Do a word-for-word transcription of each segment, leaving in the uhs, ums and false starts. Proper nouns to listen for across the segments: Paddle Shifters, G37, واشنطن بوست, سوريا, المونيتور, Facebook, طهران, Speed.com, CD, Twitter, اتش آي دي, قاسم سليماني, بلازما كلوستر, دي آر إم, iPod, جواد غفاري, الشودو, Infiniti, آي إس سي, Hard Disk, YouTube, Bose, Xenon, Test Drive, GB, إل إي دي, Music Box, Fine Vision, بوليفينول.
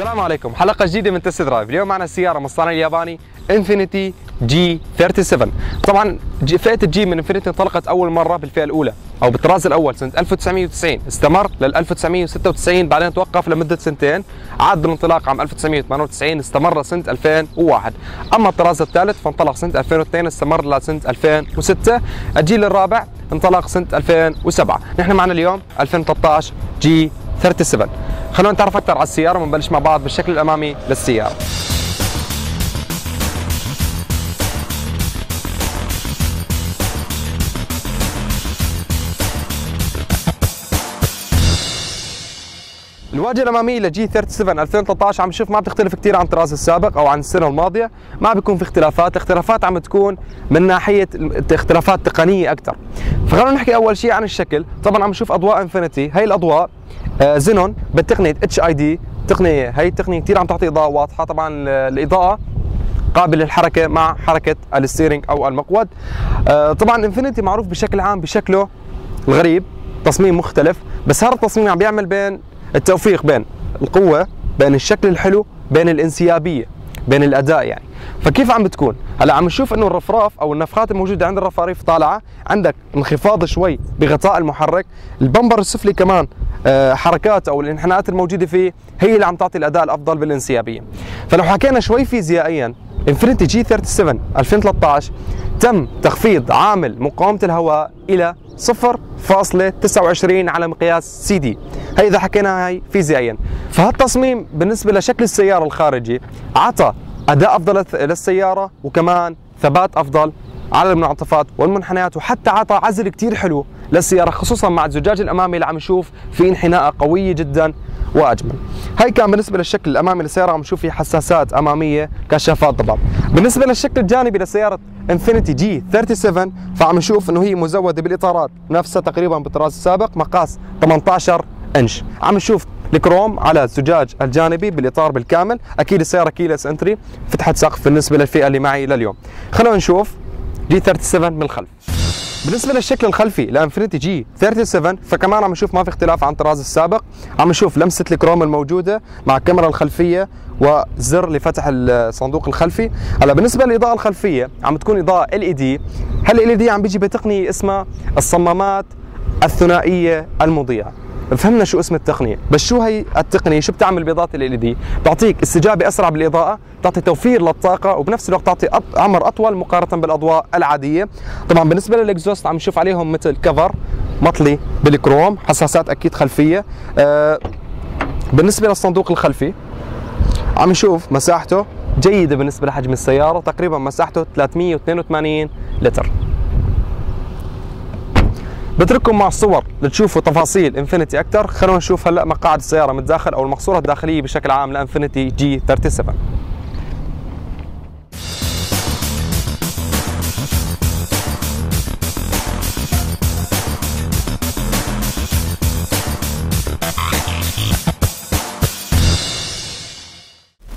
السلام عليكم، حلقة جديدة من تست درايف. اليوم معنا السيارة من الصانع الياباني انفينيتي جي سبعة وثلاثين. طبعا فئة الجي من انفينيتي انطلقت أول مرة بالفئة الأولى أو بالطراز الأول سنة ألف وتسعمئة وتسعين، استمر لل ألف وتسعمئة وستة وتسعين، بعدين توقف لمدة سنتين، عاد الانطلاق عام ألف وتسعمئة وثمانية وتسعين، استمر سنة ألفين وواحد. أما الطراز الثالث فانطلق سنة ألفين واثنين، استمر لسنة ألفين وستة، الجيل الرابع انطلق سنة ألفين وسبعة. نحن معنا اليوم ألفين وثلاثطعش جي سبعة وثلاثين. خلونا نتعرف أكثر على السيارة ونبلش مع بعض بالشكل الأمامي للسيارة. الواجهة الأمامية لجي سبعة وثلاثين ألفين وثلاثطعش عم نشوف ما بتختلف كثير عن طراز السابق أو عن السنة الماضية، ما بيكون في اختلافات، الاختلافات عم تكون من ناحية اختلافات تقنية أكثر. فخلونا نحكي أول شيء عن الشكل. طبعا عم نشوف أضواء انفينيتي، هي الأضواء زينون بتقنية اتش آي دي، تقنية هي التقنية كثير عم تعطي إضاءة واضحة. طبعا الإضاءة قابل للحركة مع حركة الستيرنج أو المقود. طبعا انفينيتي معروف بشكل عام بشكله الغريب، تصميم مختلف، بس هذا التصميم عم بيعمل بين التوفيق بين القوة، بين الشكل الحلو، بين الانسيابية، بين الأداء يعني. فكيف عم بتكون؟ هلا عم نشوف انه الرفراف او النفخات الموجودة عند الرفاريف طالعة، عندك انخفاض شوي بغطاء المحرك، البمبر السفلي كمان حركات او الانحناءات الموجودة فيه هي اللي عم تعطي الأداء الأفضل بالانسيابية. فلو حكينا شوي فيزيائيا، انفينيتي جي سبعة وثلاثين ألفين وثلاثطعش تم تخفيض عامل مقاومة الهواء إلى صفر فاصلة تسعة وعشرين على مقياس سي دي، هي إذا حكينا هي فيزيائيا. فهالتصميم بالنسبة لشكل السيارة الخارجي عطى أداء أفضل للسيارة وكمان ثبات أفضل على المنعطفات والمنحنيات، وحتى عطى عزل كتير حلو للسيارة، خصوصا مع الزجاج الأمامي اللي عم نشوف في انحناء قوية جدا وأجمل. هاي كان بالنسبة للشكل الأمامي للسيارة، عم نشوف في حساسات أمامية، كشافات ضباب. بالنسبة للشكل الجانبي لسيارة انفينيتي جي سبعة وثلاثين فعم نشوف إنه هي مزودة بالإطارات نفسها تقريبا بالطراز السابق، مقاس ثمانطعش إنش. عم نشوف الكروم على الزجاج الجانبي بالإطار بالكامل. أكيد السيارة كيلس انتري، فتحت سقف بالنسبة للفئة اللي معي لليوم. خلونا نشوف جي سبعة وثلاثين من الخلف. بالنسبة للشكل الخلفي لانفينيتي جي سبعة وثلاثين فكمان عم نشوف ما في اختلاف عن طراز السابق، عم نشوف لمسة الكروم الموجودة مع الكاميرا الخلفية وزر لفتح الصندوق الخلفي. هلا بالنسبة للإضاءة الخلفية عم تكون إضاءة إل إي دي، هالإل إي دي عم بيجي بتقنية اسمها الصمامات الثنائية المضيئة. فهمنا شو اسم التقنية، بس شو هي التقنية؟ شو بتعمل بإضاءة ال إل إي دي؟ بتعطيك استجابة أسرع بالإضاءة، بتعطي توفير للطاقة، وبنفس الوقت تعطي عمر أطول مقارنة بالأضواء العادية. طبعا بالنسبة للإكزوست عم نشوف عليهم مثل كفر مطلي بالكروم، حساسات أكيد خلفية. آه بالنسبة للصندوق الخلفي عم نشوف مساحته جيدة بالنسبة لحجم السيارة، تقريبا مساحته ثلاثمئة واثنين وثمانين لتر. بترككم مع الصور لتشوفوا تفاصيل انفينيتي اكثر. خلونا نشوف هلا مقاعد السياره من الداخل او المقصوره الداخليه بشكل عام لانفينيتي جي سبعة وثلاثين.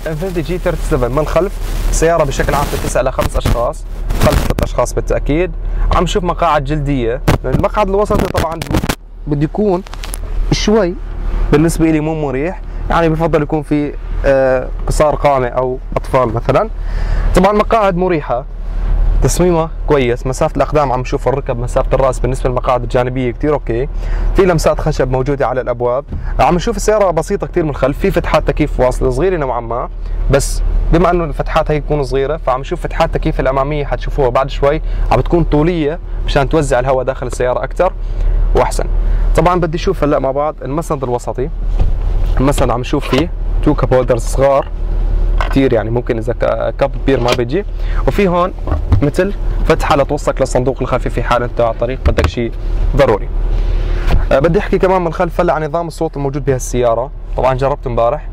انفينيتي جي سبعة وثلاثين من الخلف، السياره بشكل عام بتسع الى خمس اشخاص، خلف ثلاث اشخاص بالتاكيد. عم نشوف مقاعد جلديه، المقعد الوسطي طبعا بده يكون شوي بالنسبه لي مو مريح، يعني بفضل يكون في قصار قامه او اطفال مثلا. طبعا مقاعد مريحه، تصميمها كويس، مسافه الاقدام عم نشوف الركب، مسافه الراس بالنسبه للمقاعد الجانبيه كثير اوكي، في لمسات خشب موجوده على الابواب. عم نشوف السياره بسيطه كثير من الخلف، في فتحات تكييف واصله صغيره نوعا ما، بس بما انه الفتحات هي تكون صغيره فعم نشوف فتحات تكييف الاماميه حتشوفوها بعد شوي عم بتكون طوليه مشان توزع الهواء داخل السياره اكثر واحسن. طبعا بدي اشوف هلا مع بعض المسند الوسطي. المسند عم نشوف فيه تو كاب هولدرز صغار كثير، يعني ممكن اذا كاب كبير ما بيجي، وفي هون مثل فتحه لتوصلك للصندوق الخلفي في حال انت على طريق بدك شيء ضروري. أه بدي احكي كمان من الخلف هلا عن نظام الصوت الموجود بهالسياره. طبعا جربت امبارح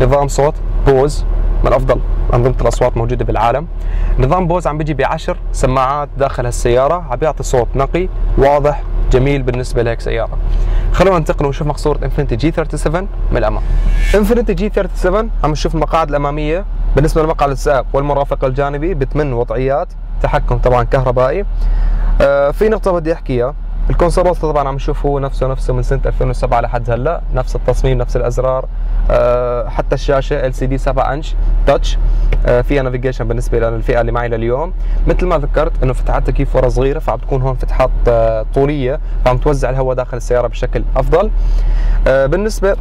نظام صوت بوز، من افضل انظمه الاصوات موجوده بالعالم. نظام بوز عم بيجي بعشر سماعات داخل هالسياره، عم بيعطي صوت نقي واضح جميل بالنسبه لهيك سياره. خلونا ننتقل ونشوف مقصوره انفينيتي جي سبعة وثلاثين من الامام. انفينيتي جي سبعة وثلاثين عم نشوف المقاعد الاماميه بالنسبه لمقعد السائق والمرافق الجانبي بثمان وضعيات، تحكم طبعا كهربائي. آه في نقطه بدي احكيها، الكونسول وسط طبعا عم نشوف هو نفسه نفسه من سنه ألفين وسبعة لحد هلا، نفس التصميم نفس الازرار، أه حتى الشاشه إل سي دي سبعة انش تاتش، أه فيها نافيجيشن بالنسبه للفئه اللي معي لليوم. مثل ما ذكرت انه فتحاتها كيف ورا صغيره، فعم تكون هون فتحات أه طوليه، فعم توزع الهواء داخل السياره بشكل افضل. أه بالنسبه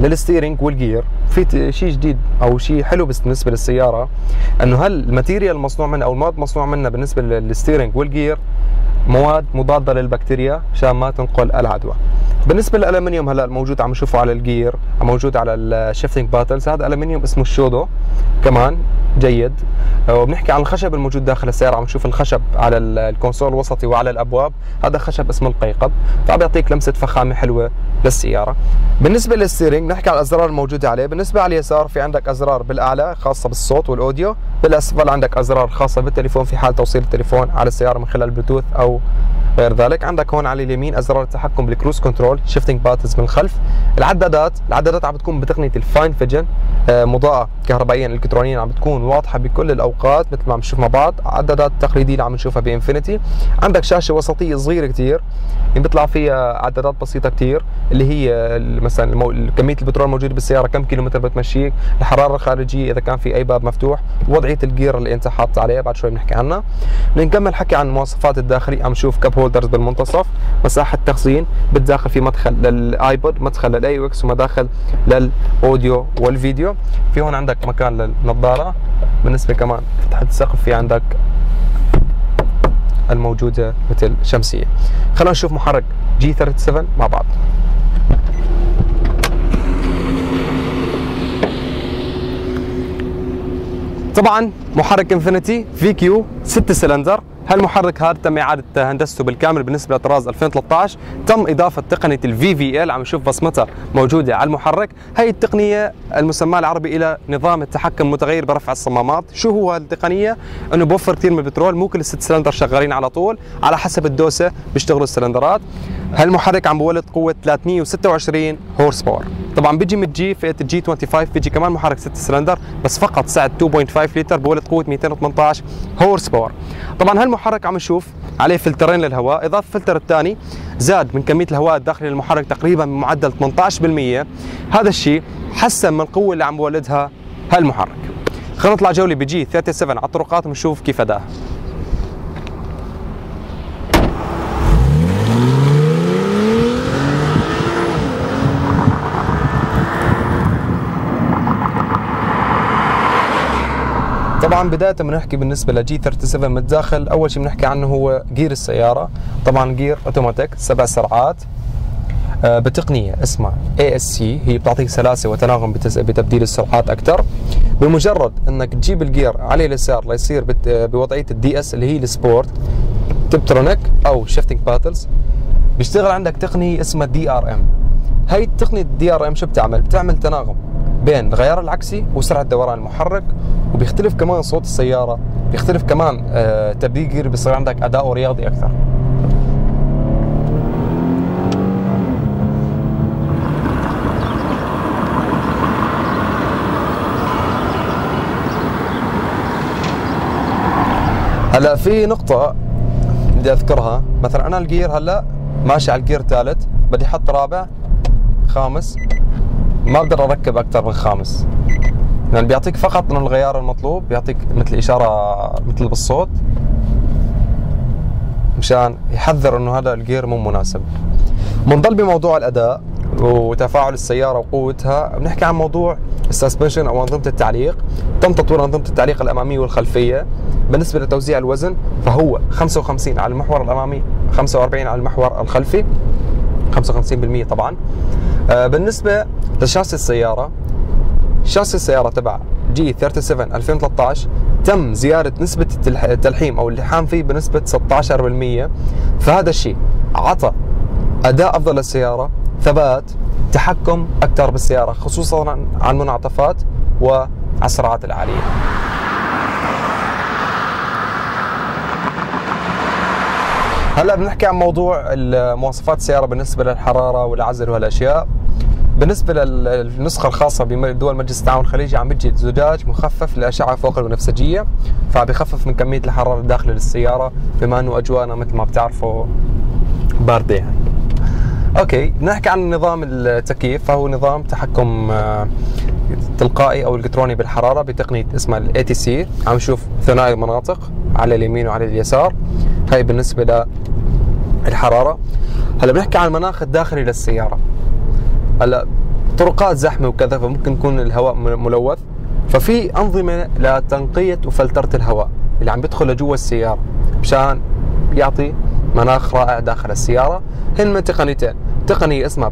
للستيرنج والجير، في شيء جديد او شيء حلو بالنسبه للسياره، انه هل الماتيريال المصنوع منها او المواد المصنوع منها بالنسبه للستيرنج والجير مواد مضاده للبكتيريا عشان ما تنقل العدوى. بالنسبه للالمنيوم هلا الموجود عم نشوفه على الجير، موجود على الشيفتنج باتلز، هذا الالمنيوم اسمه الشودو كمان جيد. وبنحكي عن الخشب الموجود داخل السياره، عم نشوف الخشب على الكونسول الوسطي وعلى الابواب، هذا خشب اسمه القيقب، فعم يعطيك لمسه فخامه حلوه للسياره. بالنسبه للستيرنج نحكي على الازرار الموجوده عليه، بالنسبه على اليسار في عندك ازرار بالاعلى خاصه بالصوت والاوديو، بالاسفل عندك ازرار خاصه بالتليفون في حال توصيل التليفون على السياره من خلال بلوتوث او غير ذلك. عندك هون على اليمين ازرار التحكم بالكروز كنترول، شيفتنج باتنز من الخلف، العدادات، العدادات عم بتكون بتقنيه الفاين فيجن، مضاءه كهربائيا الكترونيا عم بتكون واضحه بكل الاوقات مثل ما عم نشوف مع بعض، عدادات تقليديه اللي عم نشوفها بانفينيتي. عندك شاشه وسطيه صغيره كثير بيطلع فيها عدادات بسيطه كثير، اللي هي مثلا المو... كميه البترول الموجوده بالسياره، كم كيلومتر بتمشيك، الحراره الخارجيه، اذا كان في اي باب مفتوح، وضعيه الجير اللي انت حاط عليه بعد شوي بنحكي عنها. بنكمل حكي عن مواصفات الداخليه، عم نشوف كاب هولدرز بالمنتصف، مساحه تخزين، بتداخل في مدخل للايبود، مدخل للاي او اكس، ومداخل للاوديو والفيديو. في هون عندك مكان للنظاره، بالنسبه كمان فتحه السقف في عندك الموجوده مثل شمسيه. خلينا نشوف محرك جي سبعة وثلاثين مع بعض. طبعا محرك انفينيتي في كيو ستة سلندر، هالمحرك هذا تم اعاده هندسته بالكامل بالنسبه لطراز ألفين وثلاثطعش، تم اضافه تقنيه الفي في ال، عم نشوف بصمتها موجوده على المحرك. هي التقنيه المسماه العربي الى نظام التحكم المتغير برفع الصمامات. شو هو هالتقنيه؟ انه بوفر كثير من البترول، مو كل الست سلندر شغالين على طول، على حسب الدوسه بيشتغلوا السلندرات. هالمحرك عم بولد قوه ثلاثمية وستة وعشرين هورس باور. طبعا بيجي من جي فئه الجي خمسة وعشرين، بيجي كمان محرك ستة سلندر بس فقط سعه اثنين فاصلة خمسة لتر، بولد قوه مئتين وثمانطعش هورس باور. طبعا هالمحرك عم نشوف عليه فلترين للهواء، اضاف الفلتر الثاني زاد من كميه الهواء الداخلي للمحرك تقريبا بمعدل ثمانطعش بالمية، هذا الشيء حسن من القوه اللي عم بولدها هالمحرك. خلينا نطلع جوله بجي سبعة وثلاثين على الطرقات ونشوف كيف اداها. طبعا بدايه بنحكي بالنسبه لجي سبعة وثلاثين متداخل، اول شيء بنحكي عنه هو جير السياره، طبعا جير اوتوماتيك سبع سرعات بتقنيه اسمها آي إس سي، هي بتعطيك سلاسه وتناغم بتبديل السرعات اكثر. بمجرد انك تجيب الجير على اليسار ليصير بوضعيه الدي اس اللي هي السبورت تبترونيك او شيفتنج باتلز، بيشتغل عندك تقنيه اسمها دي آر إم. هي تقنيه دي آر إم شو بتعمل؟ بتعمل تناغم بين الغيار العكسي وسرعه دوران المحرك، وبيختلف كمان صوت السياره، بيختلف كمان آه تبديل جير، بيصير عندك اداؤه رياضي اكثر. هلا في نقطه بدي اذكرها، مثلا انا الجير هلا ماشي على الجير ثالث، بدي احط رابع خامس، ما بقدر اركب اكثر من خامس، لان يعني بيعطيك فقط انه الغيار المطلوب، بيعطيك مثل اشاره مثل بالصوت مشان يحذر انه هذا الجير مو مناسب. بنضل بموضوع الاداء وتفاعل السياره وقوتها، بنحكي عن موضوع السسبنشن او انظمه التعليق. تم تطوير انظمه التعليق الاماميه والخلفيه. بالنسبه لتوزيع الوزن فهو خمسة وخمسين على المحور الامامي، خمسة وأربعين على المحور الخلفي، خمسة وخمسين بالمية طبعا. بالنسبه لشاشه السياره، شاشه السياره تبع جي سبعة وثلاثين ألفين وثلاثطعش تم زياده نسبه التلحيم او اللحام فيه بنسبه ستة عشر بالمية، فهذا الشيء عطى اداء افضل للسياره، ثبات، تحكم اكثر بالسياره خصوصا عن منعطفات وعلى السرعات العاليه. هلا بنحكي عن موضوع مواصفات السياره بالنسبه للحراره والعزل وهالاشياء. بالنسبه للنسخه الخاصه بدول مجلس التعاون الخليجي عم بيجي زجاج مخفف للاشعه فوق البنفسجيه، فعم بخفف من كميه الحراره الداخله للسياره، بما انه اجواءنا مثل ما بتعرفوا باردة يعني. اوكي بنحكي عن نظام التكييف، فهو نظام تحكم تلقائي او الكتروني بالحراره بتقنيه اسمها الاي تي سي. عم نشوف ثنائي المناطق على اليمين وعلى اليسار، هاي بالنسبه للحراره. هلا بنحكي عن المناخ الداخلي للسياره. هلا طرقات زحمه وكذا، فممكن يكون الهواء ملوث، ففي انظمه لتنقيه وفلتره الهواء اللي عم بيدخل لجوا السياره مشان يعطي مناخ رائع داخل السياره. هن تقنيتين، تقنيه اسمها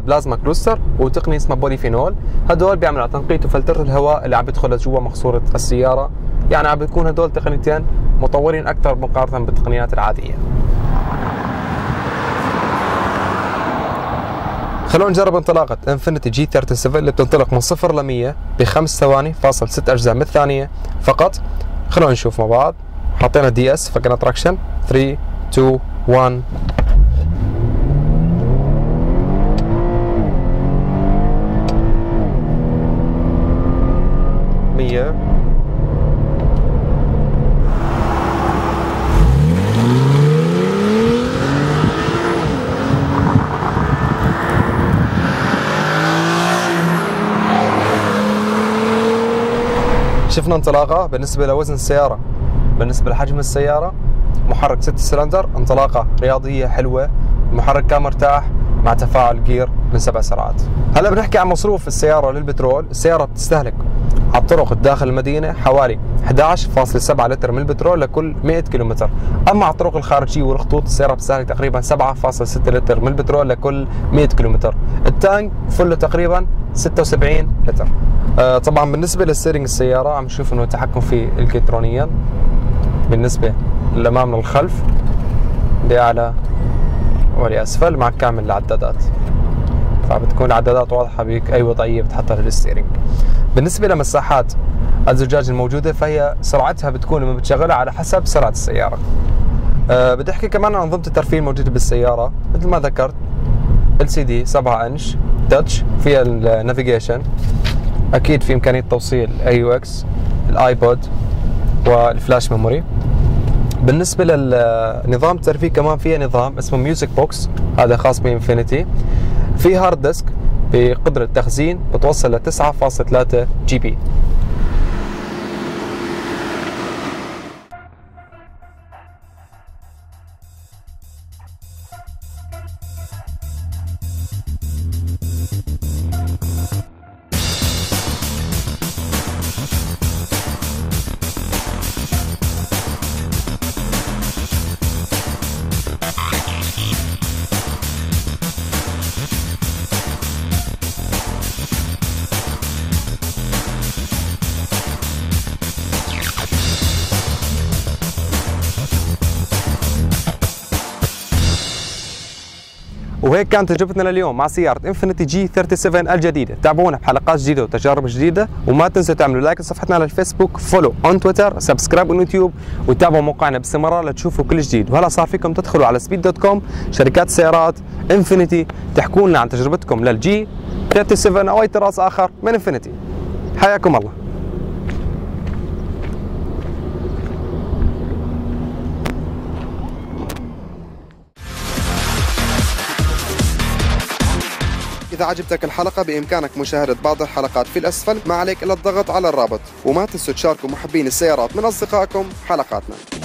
بلازما كلوستر وتقنيه اسمها بوليفينول. هدول بيعملوا تنقيه وفلتره الهواء اللي عم بيدخل لجوا مقصوره السياره، يعني عم بتكون هدول تقنيتين مطورين اكثر مقارنه بالتقنيات العاديه. خلونا نجرب انطلاقه انفينيتي جي سبعة وثلاثين اللي بتنطلق من صفر ل مية بخمس ثواني فاصل ست اجزاء من الثانيه فقط. خلونا نشوف مع بعض. حطينا دي اس، فكنا تراكشن، ثلاثة اثنين واحد. مية شفنا انطلاقة. بالنسبة لوزن السيارة، بالنسبة لحجم السيارة، محرك ستة سلندر، انطلاقة رياضية حلوة، المحرك كان مرتاح مع تفاعل جير من سبع سرعات. هلا بنحكي عن مصروف السيارة للبترول. السيارة بتستهلك على الطرق داخل المدينة حوالي أحد عشر فاصلة سبعة لتر من البترول لكل مئة كيلومتر، أما على الطرق الخارجية والخطوط السيارة بتستهلك تقريبا سبعة فاصلة ستة لتر من البترول لكل مئة كيلومتر. التانك فله تقريبا ستة وسبعين لتر. آه طبعا بالنسبة للستيرنج السيارة عم نشوف انه التحكم فيه الكترونيا بالنسبة للأمام والخلف، لأعلى ولأسفل، مع كامل العدادات، فبتكون العدادات واضحة بأي أي وضعية بتحطها للستيرنج. بالنسبة لمساحات الزجاج الموجودة فهي سرعتها بتكون لما بتشغلها على حسب سرعة السيارة. أه بدي أحكي كمان عن أنظمة الترفيه الموجودة بالسيارة. مثل ما ذكرت إل سي دي سبعة إنش تاتش، فيها النافيجيشن، أكيد في إمكانية توصيل أي يو إكس، الآيبود والفلاش ميموري. بالنسبة للنظام الترفيه كمان فيها نظام اسمه ميوزك بوكس، هذا خاص بإنفينيتي. في هارد ديسك بقدرة تخزين بتوصل ل تسعة فاصلة ثلاثة جي بي. وهيك كانت تجربتنا لليوم مع سيارة انفينيتي جي سبعة وثلاثين الجديدة. تابعونا بحلقات جديدة وتجارب جديدة، وما تنسوا تعملوا لايك لصفحتنا على الفيسبوك، فولو اون تويتر، سبسكرايب اون يوتيوب، وتابعوا موقعنا باستمرار لتشوفوا كل جديد. وهلا صار فيكم تدخلوا على سبيد دوت كوم، شركات سيارات انفينيتي، تحكوا لنا عن تجربتكم للجي سبعة وثلاثين او اي طراز اخر من انفينيتي. حياكم الله. إذا عجبتك الحلقة بإمكانك مشاهدة بعض الحلقات في الأسفل، ما عليك إلا الضغط على الرابط، وما تنسوا تشاركوا محبين السيارات من أصدقائكم حلقاتنا.